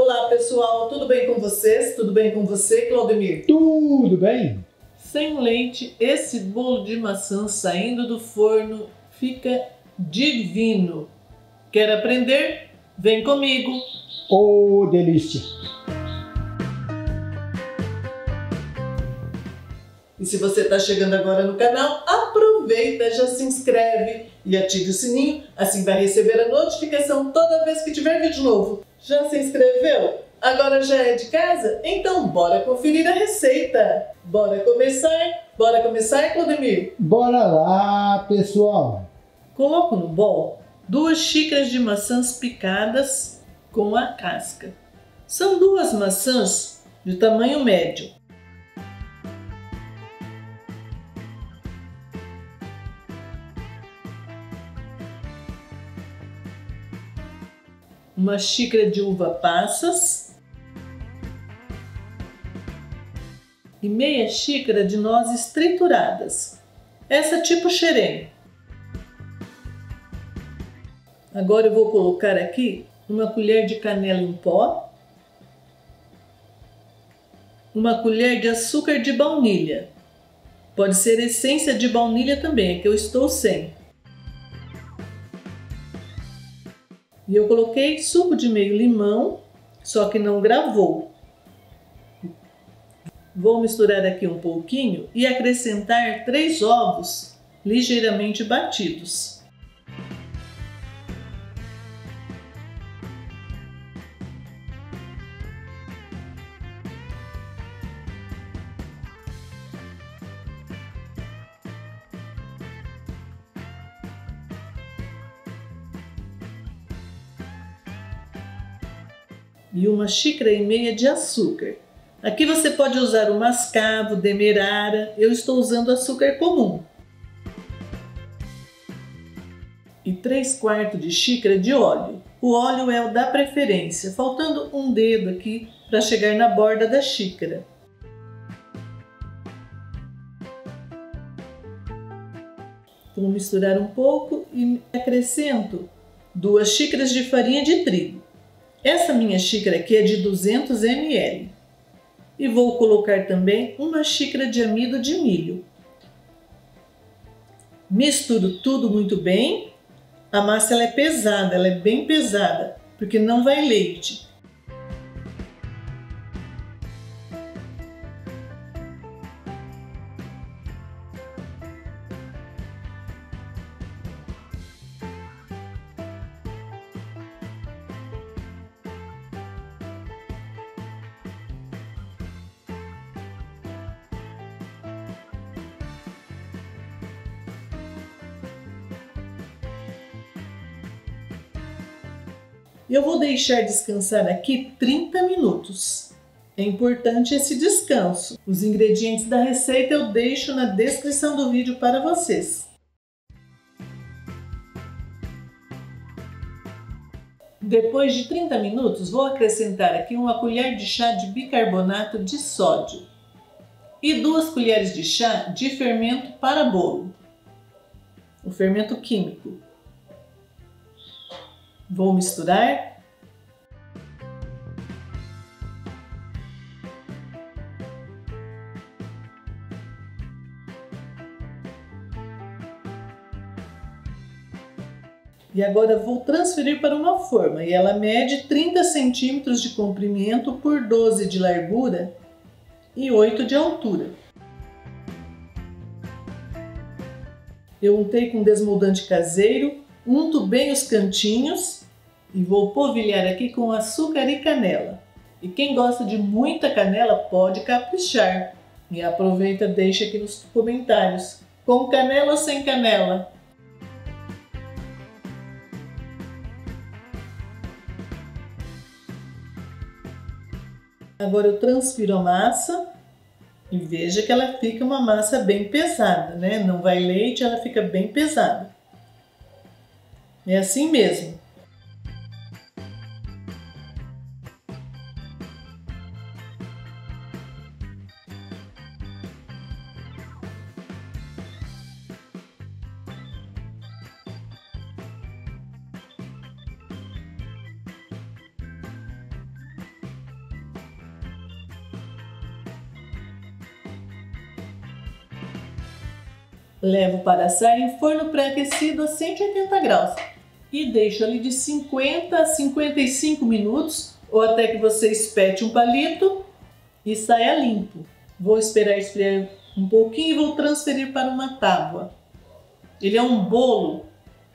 Olá pessoal, tudo bem com vocês? Tudo bem com você, Claudemir? Tudo bem! Sem leite, esse bolo de maçã saindo do forno fica divino! Quer aprender? Vem comigo! Oh, delícia! E se você está chegando agora no canal, aproveita, já se inscreve e ative o sininho, assim vai receber a notificação toda vez que tiver vídeo novo. Já se inscreveu? Agora já é de casa? Então bora conferir a receita! Bora começar? Bora começar, Claudemir? Bora lá, pessoal! Coloco no bol 2 xícaras de maçãs picadas com a casca. São 2 maçãs de tamanho médio. Uma xícara de uva passas e meia xícara de nozes trituradas, essa tipo xerém. Agora eu vou colocar aqui uma colher de canela em pó, uma colher de açúcar de baunilha, pode ser essência de baunilha também, é que eu estou sem. E eu coloquei suco de meio limão, só que não gravou. Vou misturar aqui um pouquinho e acrescentar 3 ovos ligeiramente batidos. E 1,5 xícaras de açúcar. Aqui você pode usar o mascavo, demerara, eu estou usando açúcar comum. E 3/4 xícara de óleo. O óleo é o da preferência, faltando um dedo aqui para chegar na borda da xícara. Vou misturar um pouco e acrescento 2 xícaras de farinha de trigo. Essa minha xícara aqui é de 200 ml e vou colocar também 1 xícara de amido de milho. Misturo tudo muito bem. A massa ela é pesada, ela é bem pesada, porque não vai leite. Eu vou deixar descansar aqui 30 minutos. É importante esse descanso. Os ingredientes da receita eu deixo na descrição do vídeo para vocês. Depois de 30 minutos, vou acrescentar aqui 1 colher de chá de bicarbonato de sódio e 2 colheres de chá de fermento para bolo, o fermento químico. Vou misturar. E agora vou transferir para uma forma e ela mede 30 centímetros de comprimento por 12 de largura e 8 de altura. Eu untei com desmoldante caseiro, unto bem os cantinhos e vou polvilhar aqui com açúcar e canela. E quem gosta de muita canela pode caprichar. E aproveita, deixa aqui nos comentários, com canela ou sem canela. Agora eu transfiro a massa e veja que ela fica uma massa bem pesada, né? Não vai leite, ela fica bem pesada. É assim mesmo. Levo para assar em forno pré-aquecido a 180 graus e deixo ali de 50 a 55 minutos ou até que você espete um palito e saia limpo. Vou esperar esfriar um pouquinho e vou transferir para uma tábua. Ele é um bolo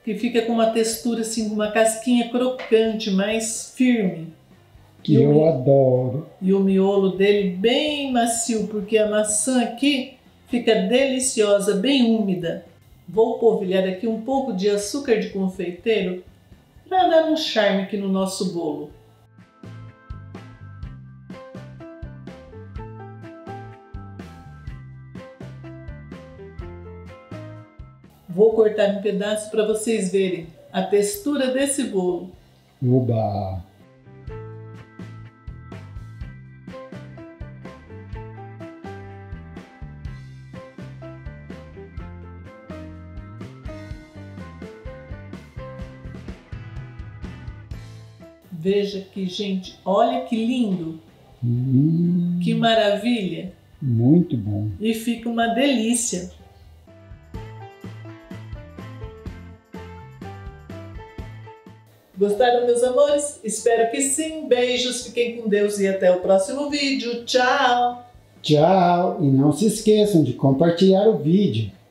que fica com uma textura assim, uma casquinha crocante, mais firme. Que eu adoro. E o miolo dele bem macio, porque a maçã aqui fica deliciosa, bem úmida. Vou polvilhar aqui um pouco de açúcar de confeiteiro para dar um charme aqui no nosso bolo. Vou cortar um pedaço para vocês verem a textura desse bolo. Oba! Veja aqui, gente. Olha que lindo. Que maravilha. Muito bom. E fica uma delícia. Gostaram, meus amores? Espero que sim. Beijos, fiquem com Deus e até o próximo vídeo. Tchau! Tchau! E não se esqueçam de compartilhar o vídeo.